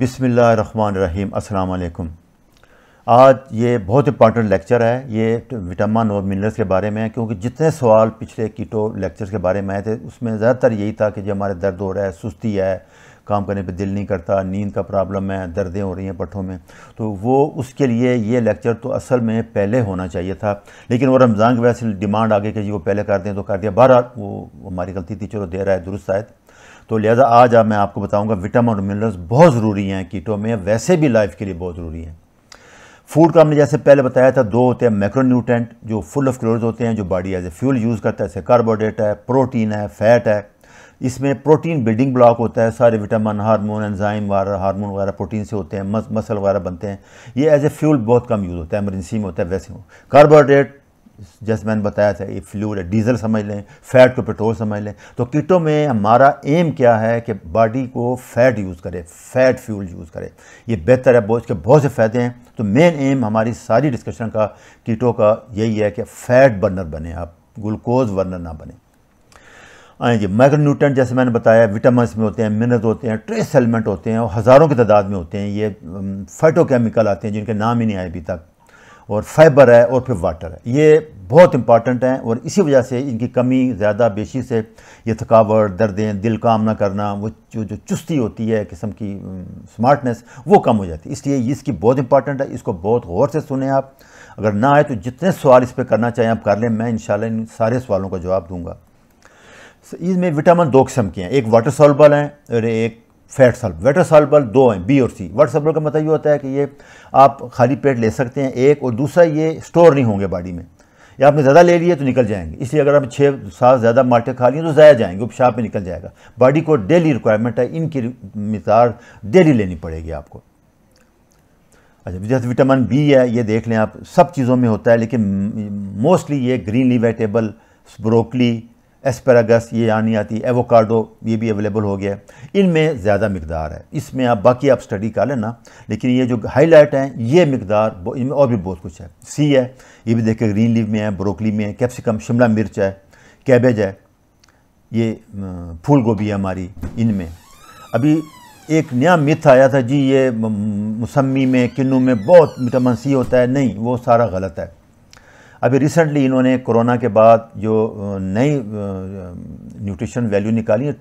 बिस्मिल्लाहिर्रहमानिर्रहीम अस्सलाम वालेकुम। आज ये बहुत इंपॉर्टेंट लेक्चर है, ये विटामिन और मिनरल्स के बारे में है, क्योंकि जितने सवाल पिछले कीटो लेक्चर्स के बारे में आए थे उसमें ज़्यादातर यही था कि जो हमारे दर्द हो रहा है, सुस्ती है, काम करने पे दिल नहीं करता, नींद का प्रॉब्लम है, दर्दें हो रही हैं पट्ठों में, तो वो उसके लिए ये लेक्चर तो असल में पहले होना चाहिए था, लेकिन वो रमज़ान की वजह से डिमांड आ गई कि जी वो पहले कर दें तो कर दिया। बहरहाल वो हमारी गलती थी, चलो दे रहा है दुरुस्त आयत। तो लिहाजा आज मैं आपको बताऊंगा विटामिन और मिनरल्स बहुत ज़रूरी हैं कीटो में, वैसे भी लाइफ के लिए बहुत ज़रूरी है। फूड का हमने जैसे पहले बताया था, दो होते हैं मैक्रोन्यूट्रेंट जो फुल ऑफ कैलोरीज होते हैं, जो body as a fuel use करता है, जैसे कार्बोहाइड्रेट है, प्रोटीन है, फैट है। इसमें प्रोटीन बिल्डिंग ब्लॉक होता है, सारे विटामिन, हार्मोन, एंजाइम वगैरह, हार्मोन वगैरह प्रोटीन से होते हैं, मसल वगैरह बनते हैं। ये एज ए फ्यूल बहुत कम यूज़ होता है, एमरजेंसी में होता है। वैसे कार्बोहाइड्रेट जैसे मैंने बताया था ये फ्लूइड है, डीजल समझ लें, फैट को पेट्रोल समझ लें। तो कीटो में हमारा एम क्या है कि बॉडी को फैट यूज़ करे, फैट फ्यूल यूज़ करे, ये बेहतर है। बहुत इसके बहुत से फ़ायदे हैं। तो मेन एम हमारी सारी डिस्कशन का कीटो का यही है कि फैट बर्नर बने आप, ग्लूकोज बर्नर ना बने। जी, माइक्रोन्यूट्रेंट जैसे मैंने बताया, विटामिन में होते हैं, मिनरल्स होते हैं, ट्रेस एलिमेंट होते हैं और हज़ारों की तादाद में होते हैं। ये फाइटोकेमिकल आते हैं जिनके नाम ही नहीं आए अभी तक, और फाइबर है, और फिर वाटर है। ये बहुत इंपॉर्टेंट हैं और इसी वजह से इनकी कमी ज़्यादा बेशी से ये थकावट, दर्दें, दिल काम ना करना, वो जो चुस्ती होती है, किस्म की स्मार्टनेस, वो कम हो जाती है। इसलिए इसकी बहुत इंपॉर्टेंट है, इसको बहुत गौर से सुने आप। अगर ना आए तो जितने सवाल इस पर करना चाहें आप कर लें, मैं इंशाल्लाह इन सारे सवालों का जवाब दूँगा। इसमें विटामिन दो किस्म के हैं, एक वाटर सॉल्युबल हैं और एक फैट सॉल्युबल। वाटर सॉल्युबल दो हैं, बी और सी। वाटर सॉल्युबल का मतलब ये होता है कि ये आप खाली पेट ले सकते हैं एक, और दूसरा ये स्टोर नहीं होंगे बॉडी में, या आपने ज़्यादा ले लिए तो निकल जाएंगे। इसलिए अगर आप 6-7 ज़्यादा माल्टे खा लिए तो ज़ाया जाएंगे, उपशाप में निकल जाएगा। बॉडी को डेली रिक्वायरमेंट है, इनकी मिकदार डेली लेनी पड़ेगी आपको। अच्छा, जैसे विटामिन बी है, ये देख लें आप, सब चीज़ों में होता है, लेकिन मोस्टली ये green leaf vegetable, broccoli, asparagus, ये आनी आती, एवोकाडो, ये भी अवेलेबल हो गया, इनमें ज़्यादा मिकदार है। इसमें आप बाकी आप स्टडी कर लेना, लेकिन ये जो हाईलाइट हैं ये मिकदार, इनमें और भी बहुत कुछ है। सी है, ये भी देखिए ग्रीन लीफ में है, ब्रोकली में है, कैप्सिकम, शिमला मिर्च है, कैबेज है, ये फूल गोभी है हमारी इनमें। अभी एक नया मिथ आया था जी, ये मौसमी में, किन्नू में बहुत विटामिन सी होता है, नहीं, वो सारा गलत है। अभी रिसेंटली इन्होंने कोरोना के बाद जो नई न्यूट्रिशन वैल्यू निकाली है,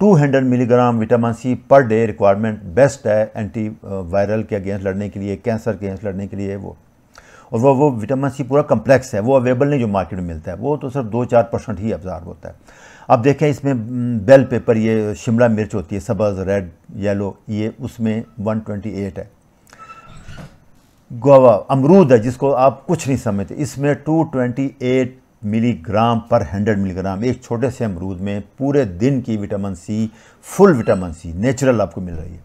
200 milligram vitamin C per day requirement best है एंटी वायरल के अगेंस्ट लड़ने के लिए, कैंसर के अगेंस्ट लड़ने के लिए। वो विटामिन सी पूरा कम्प्लेक्स है, वो अवेलेबल नहीं जो मार्केट में मिलता है, वो तो सिर्फ 2-4% ही अब्जॉर्ब होता है। अब देखें इसमें बेल पेपर, ये शिमला मिर्च होती है, सब्ज़, रेड, येलो, ये उसमें 128 है। गोवा, अमरूद है, जिसको आप कुछ नहीं समझते, इसमें 228 मिलीग्राम पर 100 मिलीग्राम, एक छोटे से अमरूद में पूरे दिन की vitamin C, full vitamin C natural आपको मिल रही है।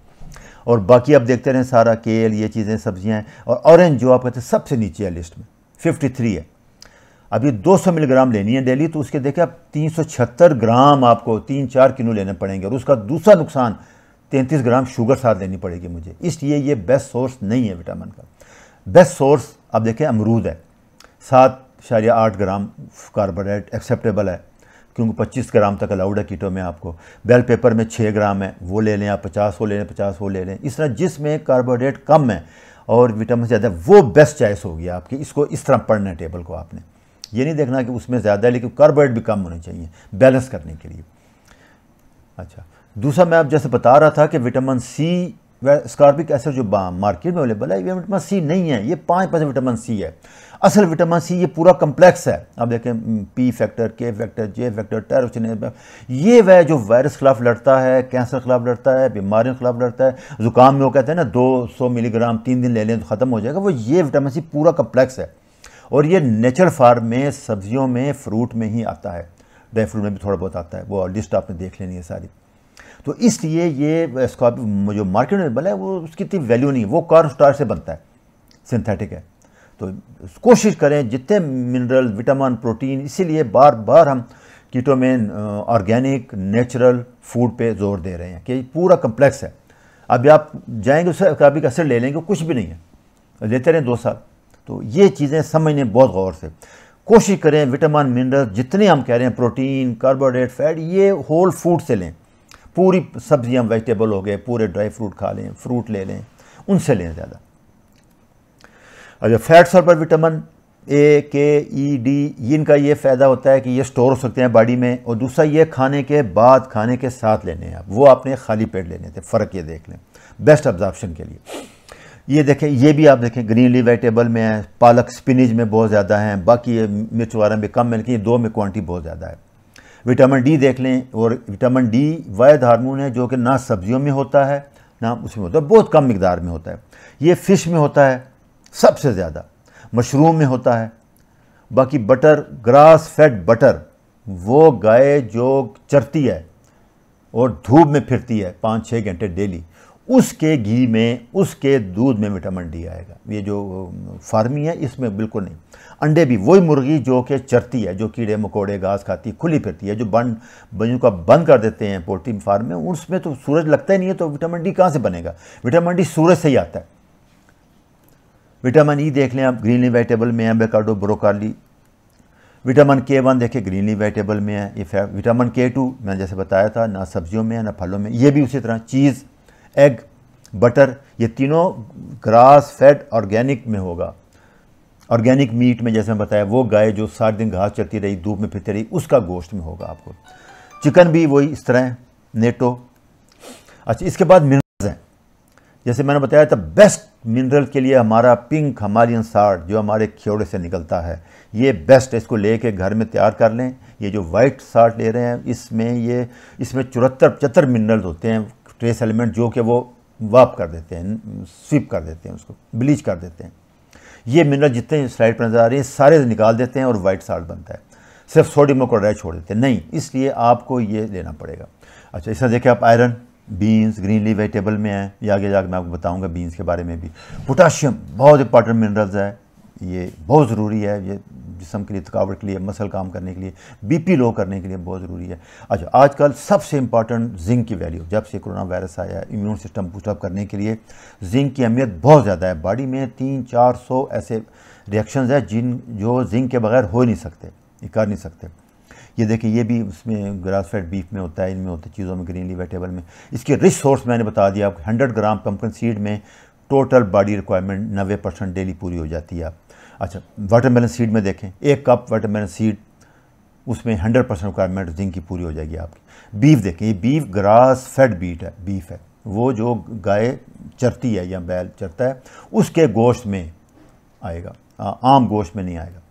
और बाकी आप देखते रहें, सारा केल, ये चीज़ें, सब्जियां हैं। और ऑरेंज जो आप कहते हैं सबसे नीचे है लिस्ट में, 53 है। अभी 200 मिलीग्राम लेनी है डेली, तो उसके देखिए आप 376 ग्राम आपको 3-4 किलो लेने पड़ेंगे। और उसका दूसरा नुकसान 33 ग्राम शुगर साथ लेनी पड़ेगी मुझे, इसलिए ये बेस्ट सोर्स नहीं है विटामिन का। बेस्ट सोर्स आप देखें अमरूद है, 7.8 ग्राम कार्बोहाइड्रेट एक्सेप्टेबल है, क्योंकि 25 ग्राम तक अलाउड है कीटो में आपको। बेल पेपर में 6 ग्राम है, वो ले लें आप, 50 वो ले लें। इस तरह जिसमें कार्बोहाइड्रेट कम है और विटामिन ज़्यादा, वो बेस्ट चॉइस होगी आपकी। इसको इस तरह पढ़ना है टेबल को आपने, ये नहीं देखना कि उसमें ज़्यादा है, लेकिन कार्बोहाइड्रेट भी कम होने चाहिए बैलेंस करने के लिए। अच्छा, दूसरा मैं आप जैसे बता रहा था कि विटामिन सी, स्कॉर्पिक एसिड जो मार्केट में अवेलेबल है, ये विटामिन सी नहीं है, ये 5% विटामिन सी है। असल विटामिन सी ये पूरा कम्प्लेक्स है, आप देखें P factor, K factor, J factor, tyrosine, ये वह जो वायरस खिलाफ लड़ता है, कैंसर खिलाफ लड़ता है, बीमारियों खिलाफ लड़ता है। जुकाम में वो कहते हैं ना 200 मिलीग्राम 3 दिन ले लें तो ख़त्म हो जाएगा, वो ये विटामिन सी पूरा कम्प्लेक्स है। और ये नेचुरल फार्म में, सब्जियों में, फ्रूट में ही आता है, ड्राई फ्रूट में भी थोड़ा बहुत आता है, वो लिस्ट आपने देख लेनी है सारी। तो इसलिए ये स्कॉर्पिक जो मार्केट में बला है वो उसकी इतनी वैल्यू नहीं है, वो कार्ब स्टार से बनता है, सिंथेटिक है। तो कोशिश करें जितने मिनरल, विटामिन, प्रोटीन, इसीलिए बार बार हम कीटो में ऑर्गेनिक नेचुरल फूड पे जोर दे रहे हैं कि पूरा कम्प्लेक्स है। अभी आप जाएंगे उससे स्कॉर्पिक एसिड ले लेंगे, कुछ भी नहीं है, लेते रहें 2 साल। तो ये चीज़ें समझने बहुत गौर से कोशिश करें, विटामिन, मिनरल जितने हम कह रहे हैं, प्रोटीन, कार्बोहाइड्रेट, फैट, ये होल फूड से लें, पूरी सब्जियां वेजिटेबल हो गए, पूरे ड्राई फ्रूट खा लें, फ्रूट ले लें, उनसे लें ज़्यादा। अच्छा, फैट्स और पर विटामिन ए के ई डी, इनका ये फ़ायदा होता है कि ये स्टोर हो सकते हैं बॉडी में, और दूसरा ये खाने के बाद, खाने के साथ लेने हैं आप, वो आपने खाली पेट लेने थे, फ़र्क ये देख लें बेस्ट ऑब्जॉर्प्शन के लिए। ये देखें, ये भी आप देखें ग्रीन ली वेजिटेबल में है, पालक स्पिनच में बहुत ज़्यादा हैं, बाकी मिर्च वगैरह में कम है, लेकिन दो में क्वांटिटी बहुत ज़्यादा है। विटामिन डी देख लें, और विटामिन डी वायद हार्मोन है जो कि ना सब्जियों में होता है ना उसमें होता है, बहुत कम मिकदार में होता है। ये फ़िश में होता है सबसे ज़्यादा, मशरूम में होता है, बाकी बटर, ग्रास फेड बटर, वो गाय जो चरती है और धूप में फिरती है 5-6 घंटे डेली, उसके घी में, उसके दूध में विटामिन डी आएगा। ये जो फार्मी है इसमें बिल्कुल नहीं। अंडे भी, वही मुर्गी जो कि चरती है, जो कीड़े मकोड़े घास खाती है, खुली फिरती है, जो बंद जिनको बंद कर देते हैं पोल्ट्री फार्म में, उसमें तो सूरज लगता ही नहीं है, तो विटामिन डी कहाँ से बनेगा? विटामिन डी सूरज से ही आता है। विटामिन ई देख लें आप, ग्रीनली वेजिटेबल में है, एवोकाडो, ब्रोकली। विटामिन K1 देखें ग्रीनली वेजिटेबल में है, ये विटामिन K2 मैंने जैसे बताया था ना सब्जियों में है ना फलों में, ये भी उसी तरह। चीज़, एग, बटर, ये तीनों ग्रास फैट ऑर्गेनिक में होगा। ऑर्गेनिक मीट में जैसे मैंने बताया, वो गाय जो 60 दिन घास चलती रही, धूप में फिरती रही, उसका गोश्त में होगा आपको। चिकन भी वही इस तरह है, नेटो। अच्छा, इसके बाद मिनरल्स हैं, जैसे मैंने बताया था बेस्ट मिनरल के लिए हमारा पिंक हमालियन साल्ट जो हमारे खियोड़े से निकलता है, ये बेस्ट है, इसको लेके घर में तैयार कर लें। ये जो वाइट साल्ट ले रहे हैं इसमें, ये इसमें 74-75 मिनरल होते हैं, ट्रेस एलिमेंट जो कि वो वाप कर देते हैं, स्वीप कर देते हैं, उसको ब्लीच कर देते हैं। ये मिनरल जितने स्लाइड पर नजर आ रहे हैं सारे निकाल देते हैं और वाइट साल्ट बनता है, सिर्फ सोडियम और क्लोराइड छोड़ देते हैं, नहीं, इसलिए आपको ये लेना पड़ेगा। अच्छा, इसमें देखिए आप आयरन, बीन्स ग्रीनली वेजिटेबल में है, ये आगे जाकर मैं आपको बताऊंगा बीन्स के बारे में भी। पोटाशियम बहुत इंपॉर्टेंट मिनरल्स है, ये बहुत ज़रूरी है, ये जिस्म के लिए, थकावट के लिए, मसल काम करने के लिए, बीपी लो करने के लिए बहुत ज़रूरी है। अच्छा, आजकल सबसे इंपॉर्टेंट जिंक की वैल्यू, जब से कोरोना वायरस आया है, इम्यून सिस्टम पुशअप करने के लिए जिंक की अहमियत बहुत ज़्यादा है। बॉडी में 300-400 ऐसे रिएक्शंस है जो जिंक के बगैर हो ही नहीं सकते, ये कर नहीं सकते। ये देखिए, ये भी उसमें ग्रास फेड बीफ में होता है, इनमें होता है चीज़ों में, ग्रीनली वेजिटेबल में। इसके रिच सोर्स मैंने बता दिया आपको, 100 ग्राम पम्पकिन सीड में टोटल बॉडी रिक्वायरमेंट 90% डेली पूरी हो जाती है आप। अच्छा, वाटरमेलन सीड में देखें, 1 कप वाटरमेलन सीड, उसमें 100% रिक्वायरमेंट जिंक की पूरी हो जाएगी आपकी। बीफ देखें, ये बीफ ग्रास फेड बीफ है, वो जो गाय चरती है या बैल चरता है उसके गोश्त में आएगा, आम गोश्त में नहीं आएगा।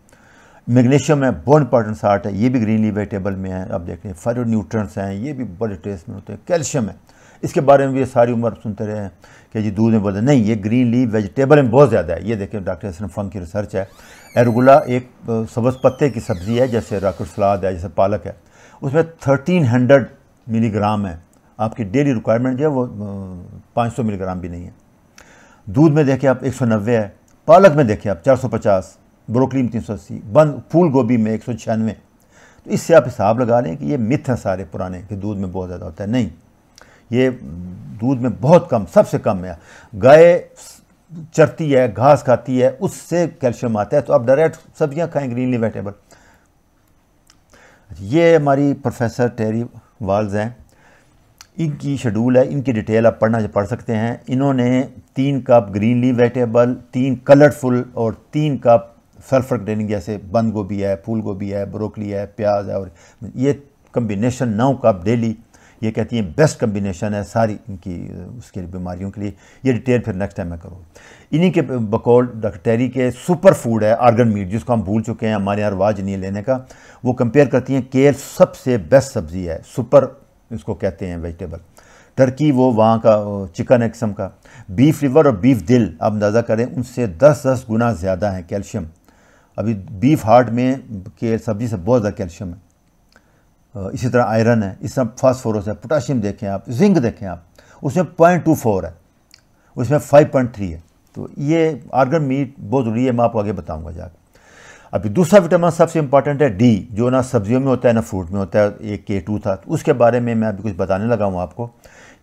मैग्नीशियम है, बहुत इंपॉर्टेंट साल्ट है, ये भी ग्रीनली वेजिटेबल में है, आप देख लें। फाइटो न्यूट्रिएंट्स हैं, ये भी बड़े टेस्ट में होते हैं। कैल्शियम है, इसके बारे में भी सारी उम्र सुनते रहे हैं कि जी दूध में बदल, नहीं, ये ग्रीनली वेजिटेबल में बहुत ज़्यादा है। ये देखें, डॉक्टर हसन फंग की रिसर्च है। एरगुला एक सब्ज़ पत्ते की सब्ज़ी है, जैसे रॉकेट सलाद है, जैसे पालक है, उसमें 1300 मिलीग्राम है, आपकी डेली रिक्वायरमेंट जो है वो 500 मिलीग्राम भी नहीं है। दूध में देखें आप 190 है, पालक में देखें आप 450, ब्रोकली में 380, बंद फूल गोभी में 196। तो इससे आप हिसाब लगा लें कि ये मिथ हैं सारे पुराने कि दूध में बहुत ज़्यादा होता है, नहीं, ये दूध में बहुत कम, सबसे कम है। गाय चरती है, घास खाती है, उससे कैल्शियम आता है, तो आप डायरेक्ट सब्जियां खाएं ग्रीनली वेजिटेबल। ये हमारी प्रोफेसर टेरी वाल्स हैं, इनकी शेड्यूल है, इनकी डिटेल आप पढ़ सकते हैं। इन्होंने 3 कप ग्रीनली वेजिटेबल, 3 कलरफुल और 3 कप सल्फर ट्रेनिंग, जैसे बंद गोभी है, फूल गोभी है, ब्रोकली है, प्याज है, और ये कम्बिनेशन 9 कप डेली, ये कहती हैं बेस्ट कम्बिनेशन है सारी इनकी उसके लिए बीमारियों के लिए। ये डिटेल फिर नेक्स्ट टाइम मैं करूँ। इन्हीं के बकौल डॉक्टर टेरी के सुपर फूड है आर्गन मीट, जिसको हम भूल चुके हैं, हमारे यहाँ रवाज नहीं है लेने का। वो कंपेयर करती हैं, केल सबसे बेस्ट सब्जी है, सुपर इसको कहते हैं वेजिटेबल। टर्की वो वहाँ का चिकन है किस्म का। बीफ लिवर और बीफ दिल आप अंदाज़ा करें, उनसे 10-10 गुना ज़्यादा है कैल्शियम। अभी बीफ हार्ट में के सब्ज़ी से बहुत ज़्यादा कैल्शियम है। इसी तरह आयरन है, इस तरह फास्फोरस है, पोटाशियम देखें आप, जिंक देखें आप, उसमें 0.24 है, उसमें 5.3 है। तो ये आर्गन मीट बहुत ज़रूरी है, मैं आपको आगे बताऊंगा जाकर। अभी दूसरा विटामिन सबसे इंपॉर्टेंट है डी, जो ना सब्जियों में होता है ना फ्रूट में होता है। एक K2 था, तो उसके बारे में मैं अभी कुछ बताने लगा हूँ आपको।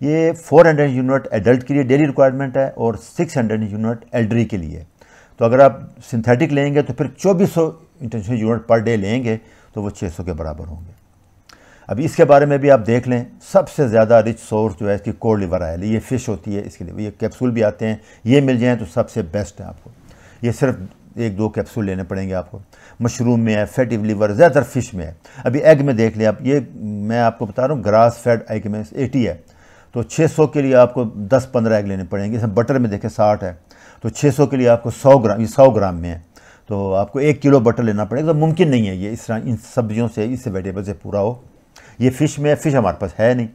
ये 400 यूनिट एडल्ट के लिए डेली रिक्वायरमेंट है और 600 यूनिट एल्डरी के लिए। तो अगर आप सिंथेटिक लेंगे तो फिर 2400 इंटरनेशनल यूनिट पर डे लेंगे तो वो 600 के बराबर होंगे। अभी इसके बारे में भी आप देख लें, सबसे ज़्यादा रिच सोर्स जो है इसकी कोल्ड लिवर आयल, ये फ़िश होती है, इसके लिए ये कैप्सूल भी आते हैं, ये मिल जाएँ तो सबसे बेस्ट है आपको। ये सिर्फ 1-2 कैप्सूल लेने पड़ेंगे आपको। मशरूम में है, फैटी लिवर ज़्यादातर फ़िश में है। अभी एग में देख लें आप, ये मैं आपको बता रहा हूँ ग्रास फैट एग में 80 है, तो 600 के लिए आपको 10-15 एग लेने पड़ेंगे। इसमें बटर में देखें 60 है, तो 600 के लिए आपको 100 ग्राम, ये 100 ग्राम में है तो आपको 1 किलो बटर लेना पड़ेगा। तो मुमकिन नहीं है ये इस तरह इन सब्जियों से, इससे वेजिटेबल से पूरा हो। ये फ़िश में, फ़िश हमारे पास है नहीं,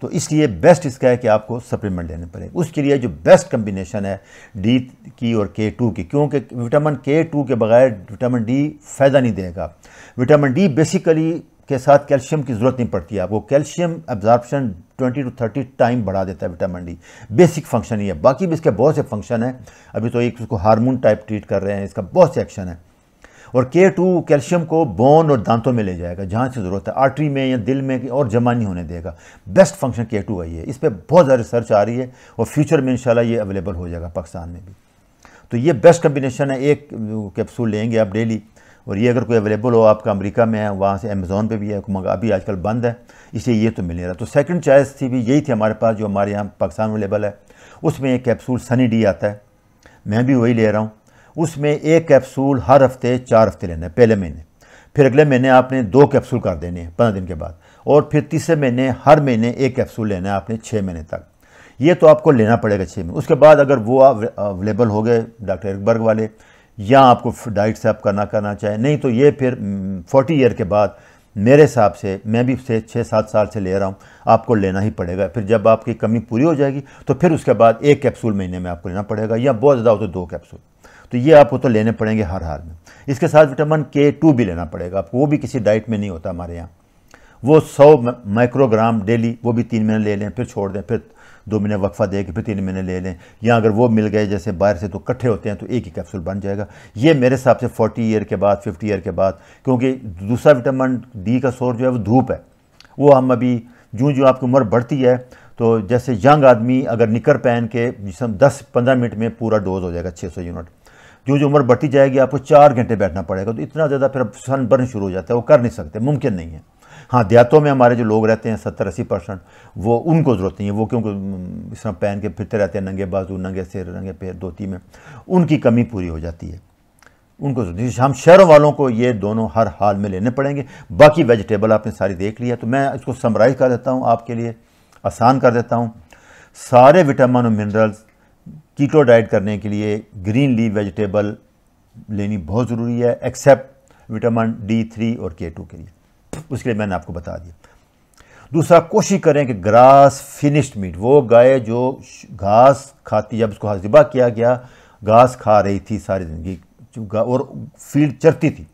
तो इसलिए बेस्ट इसका है कि आपको सप्लीमेंट लेने पड़ेगा। उसके लिए जो बेस्ट कम्बिनेशन है डी की और K2 की, क्योंकि विटामिन K2 के बगैर विटामिन D फ़ायदा नहीं देगा। विटामिन D बेसिकली के साथ कैल्शियम की ज़रूरत नहीं पड़ती है आपको, कैल्शियम एब्जॉर्प्शन 20 to 30 टाइम बढ़ा देता है विटामिन डी। बेसिक फंक्शन ही है, बाकी भी इसके बहुत से फंक्शन हैं। अभी तो एक उसको हार्मोन टाइप ट्रीट कर रहे हैं, इसका बहुत से एक्शन है। और K2 कैल्शियम को बोन और दांतों में ले जाएगा जहाँ से ज़रूरत है, आर्टरी में या दिल में, और जमा नहीं होने देगा। बेस्ट फंक्शन K2 का ही है। इस पर बहुत ज़्यादा रिसर्च आ रही है और फ्यूचर में इंशाल्लाह ये अवेलेबल हो जाएगा पाकिस्तान में भी। तो ये बेस्ट कम्बिनेशन है, 1 कैप्सूल लेंगे आप डेली। और ये अगर कोई अवेलेबल हो आपका, अमेरिका में है, वहाँ से अमेज़ोन पे भी है, मगर अभी आजकल बंद है, इसलिए ये तो मिल नहीं रहा। तो सेकंड चॉइस थी भी यही थी हमारे पास, जो हमारे यहाँ पाकिस्तान अवेलेबल है। उसमें 1 कैप्सूल सनी डी आता है, मैं भी वही ले रहा हूँ। उसमें 1 कैप्सूल हर हफ़्ते 4 हफ़्ते लेना है पहले महीने, फिर अगले महीने आपने 2 कैप्सूल कर देने हैं 15 दिन के बाद, और फिर तीसरे महीने हर महीने 1 कैप्सूल लेना है आपने 6 महीने तक। ये तो आपको लेना पड़ेगा 6 महीने। उसके बाद अगर वो अवेलेबल हो गए डॉक्टर एक्बर्ग वाले, या आपको डाइट से आप करना चाहें, नहीं तो ये फिर 40 ईयर के बाद मेरे हिसाब से, मैं भी 6-7 साल से ले रहा हूँ, आपको लेना ही पड़ेगा। फिर जब आपकी कमी पूरी हो जाएगी तो फिर उसके बाद 1 कैप्सूल महीने में आपको लेना पड़ेगा, या बहुत ज़्यादा हो तो 2 कैप्सूल। तो ये आपको तो लेने पड़ेंगे हर हाल में। इसके साथ विटामिन K2 भी लेना पड़ेगा आपको, वो भी किसी डाइट में नहीं होता हमारे यहाँ। वो 100 माइक्रोग्राम डेली, वो भी 3 महीने ले लें, फिर छोड़ दें, फिर 2 महीने वक्फा दे के फिर 3 महीने ले लें, या अगर वो मिल गए जैसे बाहर से तो इकट्ठे होते हैं, तो 1 ही कैप्सूल बन जाएगा। ये मेरे हिसाब से 40 ईयर के बाद, 50 ईयर के बाद, क्योंकि दूसरा विटामिन डी का सोर्स जो है वो धूप है। वो हम अभी जो आपकी उम्र बढ़ती है, तो जैसे यंग आदमी अगर निकर पहन के जिसमें 10-15 मिनट में पूरा डोज हो जाएगा 600 यूनिट, जो उम्र बढ़ती जाएगी आपको 4 घंटे बैठना पड़ेगा, तो इतना ज़्यादा फिर सन बर्न शुरू हो जाता है, वो कर नहीं सकते, मुमकिन नहीं है। हाँ, देहातों में हमारे जो लोग रहते हैं 70-80%, वो उनको ज़रूरत नहीं है, वो क्योंकि इस तरह पहन के फिरते रहते हैं, नंगे बाजू, नंगे सिर, नंगे पैर, धोती में, उनकी कमी पूरी हो जाती है, उनको ज़रूरत नहीं। हम शहरों वालों को ये दोनों हर हाल में लेने पड़ेंगे। बाकी वेजिटेबल आपने सारी देख लिया, तो मैं इसको समराइज़ कर देता हूँ आपके लिए, आसान कर देता हूँ। सारे विटामिन और मिनरल्स कीटो डाइट करने के लिए ग्रीन लीफ वेजिटेबल लेनी बहुत ज़रूरी है, एक्सेप्ट विटामिन D3 और K2 के लिए, उसके लिए मैंने आपको बता दिया। दूसरा, कोशिश करें कि ग्रास फिनिश्ड मीट, वो गाय जो घास खाती, जब उसको हजबा किया गया घास खा रही थी सारी ज़िंदगी और फील्ड चरती थी,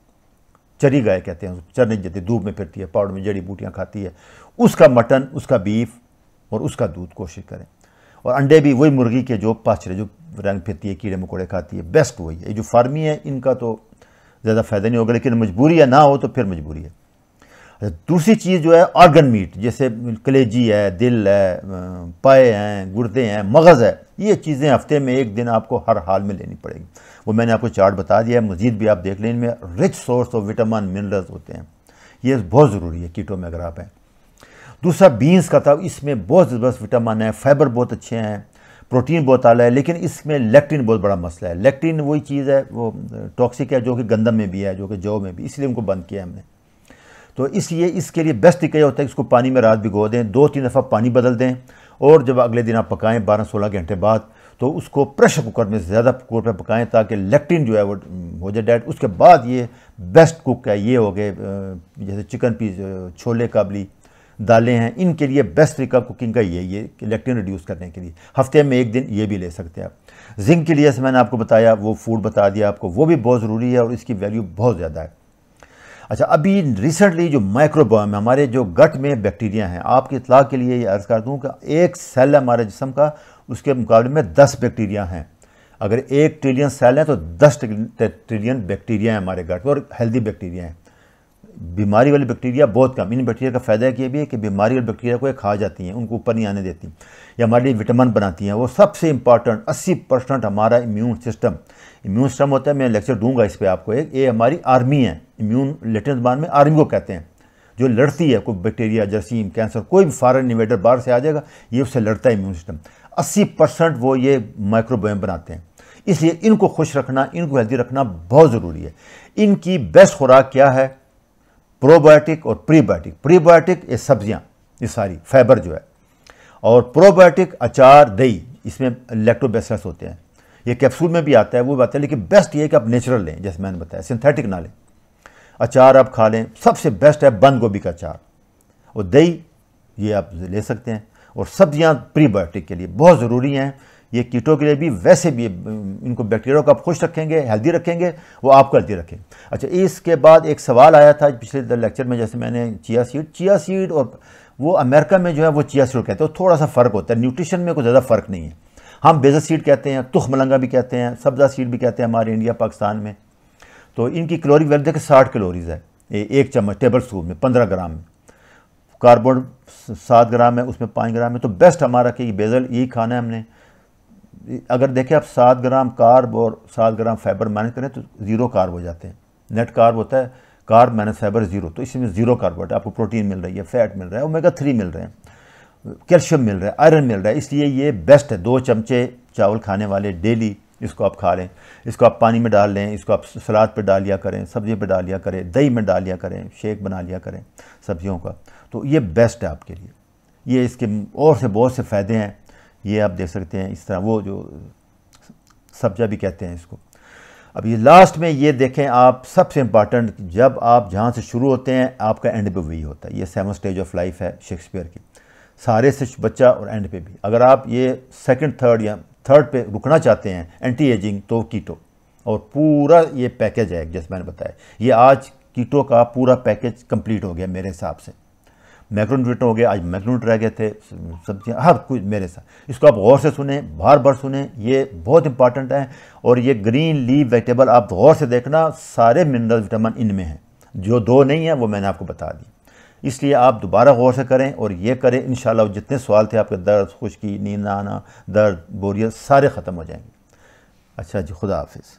चरी गाय कहते हैं, चरने जाती, धूप में फिरती है, पहाड़ में जड़ी बूटियाँ खाती है, उसका मटन, उसका बीफ और उसका दूध कोशिश करें। और अंडे भी वही मुर्गी के जो पाचरे, जो रंग फिरती है, कीड़े मकोड़े खाती है, बेस्ट वही है। जो फार्मी है इनका तो ज़्यादा फ़ायदा नहीं होगा, लेकिन मजबूरी है, ना हो तो फिर मजबूरी है। दूसरी चीज़ जो है ऑर्गन मीट, जैसे कलेजी है, दिल है, पाए हैं, गुर्दे हैं, मगज़ है, ये चीज़ें हफ्ते में 1 दिन आपको हर हाल में लेनी पड़ेगी। वो मैंने आपको चार्ट बता दिया है, मज़ीद भी आप देख लें। इनमें rich source of vitamin minerals होते हैं, ये बहुत ज़रूरी है कीटो में अगर आप हैं। दूसरा, बीन्स का था, इसमें बहुत ज़बरदस्त विटामिन है, फाइबर बहुत अच्छे हैं, प्रोटीन बहुत आला है, लेकिन इसमें लेक्टिन बहुत बड़ा मसला है। लेक्टिन वही चीज़ है, वो टॉक्सिक है, जो कि गंदम में भी है, जो कि जौ में भी, इसलिए उनको बंद किया हमने। तो इसलिए इसके लिए बेस्ट तरीका होता है कि इसको पानी में रात भिगो दें, 2-3 दफ़ा पानी बदल दें, और जब अगले दिन आप पकाएं 12-16 घंटे बाद, तो उसको प्रेशर कुकर में ज़्यादा कुकर पर पकाएं ताकि लेक्टिन जो है वो हो जाए डाइट। उसके बाद ये बेस्ट कुक है। ये हो गए जैसे चिकन पीस, छोले काबली, दालें हैं, इनके लिए बेस्ट तरीका कुकिंग का यही है कि लेक्टिन रिड्यूस करने के लिए हफ्ते में 1 दिन ये भी ले सकते हैं आप। जिंक के लिए से मैंने आपको बताया, वो फूड बता दिया आपको, वो भी बहुत ज़रूरी है और इसकी वैल्यू बहुत ज़्यादा है। अच्छा, अभी रिसेंटली जो माइक्रोबायोम है, हमारे जो गट में बैक्टीरिया हैं, आपकी इतला के लिए ये अर्ज़ कर दूँ कि 1 सेल है हमारे जिस्म का, उसके मुकाबले में 10 बैक्टीरिया हैं। अगर 1 ट्रिलियन सेल हैं तो 10 ट्रिलियन बैक्टीरिया हैं हमारे गट में, और हेल्दी बैक्टीरिया हैं। बीमारी वाले बैक्टीरिया बहुत कम। इन बैक्टीरिया का फ़ायदा ये भी है कि बीमारी वाले बैक्टीरिया को ये खा जाती हैं, उनको ऊपर नहीं आने देती, या हमारे लिए विटामिन बनाती हैं। वो सबसे इंपॉर्टेंट 80% हमारा इम्यून सिस्टम होता है। मैं लेक्चर दूंगा इस पर आपको। एक ये हमारी आर्मी है, इम्यून लेटिन जबान में आर्मी को कहते हैं, जो लड़ती है कोई बैक्टीरिया, जरासीम, कैंसर, कोई भी फॉरेन इन्वेडर बाहर से आ जाएगा, ये उससे लड़ता है इम्यून सिस्टम। 80% वो ये माइक्रोबायोम बनाते हैं, इसलिए इनको खुश रखना, इनको हेल्दी रखना बहुत ज़रूरी है। इनकी बेस्ट खुराक क्या है? प्रोबायोटिक और प्रीबायोटिक। प्रीबायोटिक ये सब्जियाँ, ये सारी फाइबर जो है, और प्रोबायोटिक अचार, दही, इसमें लैक्टोबैसिलस होते हैं। ये कैप्सूल में भी आता है, वो बात है, लेकिन बेस्ट ये है कि आप नेचुरल लें, जैसे मैंने बताया, सिंथेटिक ना लें। अचार आप खा लें, सबसे बेस्ट है बंद गोभी का अचार, और दही ये आप ले सकते हैं। और सब्जियाँ प्रीबायोटिक के लिए बहुत ज़रूरी हैं, ये कीटो के लिए भी, वैसे भी इनको बैक्टीरिया को आप खुश रखेंगे, हेल्दी रखेंगे, वो आपको हेल्दी रखेंगे। अच्छा, इसके बाद एक सवाल आया था पिछले लेक्चर में, जैसे मैंने चिया सीड और वो अमेरिका में जो है वो चिया सीड कहते हैं, थोड़ा सा फ़र्क होता है, न्यूट्रिशन में कोई ज़्यादा फ़र्क नहीं है। हम बेजल सीड कहते हैं, तुख मलंगा भी कहते हैं, सब्जा सीड भी कहते हैं हमारे इंडिया पाकिस्तान में। तो इनकी कैलोरी वैल्यू देखिए 60 कैलोरीज़ है एक चम्मच टेबल स्पून में, 15 ग्राम में, कार्बन 7 ग्राम है, उसमें 5 ग्राम है। तो बेस्ट हमारा कि बेजल यही खाना है हमने। अगर देखें आप 7 ग्राम कार्ब और 7 ग्राम फाइबर माइनस करें तो 0 कार्ब हो जाते हैं। नेट कार्ब होता है कार्ब माइनस फाइबर 0, तो इसमें 0 कार्बोहाइड्रेट, आपको प्रोटीन मिल रही है, फैट मिल रहा है, ओमेगा 3 मिल रहे हैं, कैल्शियम मिल रहा है, आयरन मिल रहा है, इसलिए ये बेस्ट है। 2 चमचे चावल खाने वाले डेली इसको आप खा लें, इसको आप पानी में डाल लें, इसको आप सलाद पर डाल लिया करें, सब्जी पर डाल लिया करें, दही में डाल लिया करें, शेक बना लिया करें सब्जियों का, तो ये बेस्ट है आपके लिए। ये इसके और से बहुत से फ़ायदे हैं, ये आप देख सकते हैं, इस तरह वो जो सब्जा भी कहते हैं इसको। अब ये लास्ट में ये देखें आप, सबसे इम्पॉर्टेंट, जब आप जहाँ से शुरू होते हैं आपका एंड पे वही होता है। ये 7 स्टेज ऑफ लाइफ है शेक्सपियर की, सारे से बच्चा और एंड पे भी। अगर आप ये सेकंड, थर्ड या थर्ड पे रुकना चाहते हैं एंटी एजिंग, तो कीटो, और पूरा ये पैकेज है जैसे मैंने बताया। ये आज कीटो का पूरा पैकेज कंप्लीट हो गया मेरे हिसाब से। मैक्रोन्यूट्रिएंट हो गया, आज मैक्रोन्यूट्रिएंट रह गए थे, सब्जियाँ, हर कुछ मेरे साथ। इसको आप गौर से सुने, बार सुने, ये बहुत इंपॉर्टेंट है। और ये ग्रीन लीफ वेजिटेबल आप गौर से देखना, सारे मिनरल विटामिन इनमें हैं, जो 2 नहीं है वो मैंने आपको बता दी। इसलिए आप दोबारा गौर से करें और ये करें, इंशाल्लाह जितने सवाल थे आपके, दर्द, खुश्की, नींद ना आना, दर्द, बोरियत, सारे ख़त्म हो जाएंगे। अच्छा जी, खुदा हाफिज़।